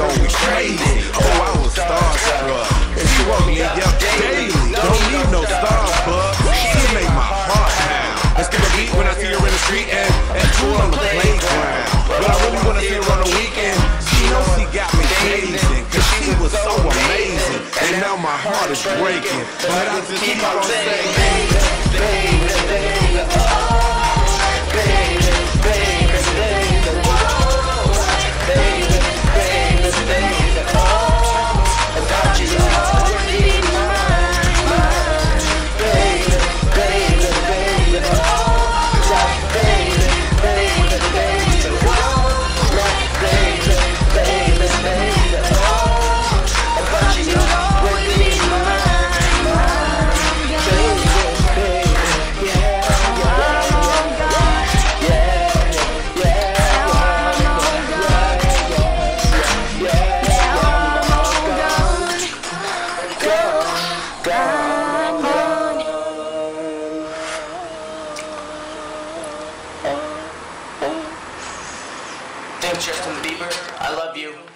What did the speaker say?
Going crazy, oh I was starstruck. And she woke me up daily, don't need no Starbucks. She made my heart pound. I skip a beat when I see her in the street and cool on the playground. But I really wanna see her on the weekend. She knows she got me gazing, cause she was so amazing. And now my heart is breaking, but I just keep on saying, baby, baby, baby, oh, baby, baby, baby, oh, baby. Justin Bieber, I love you.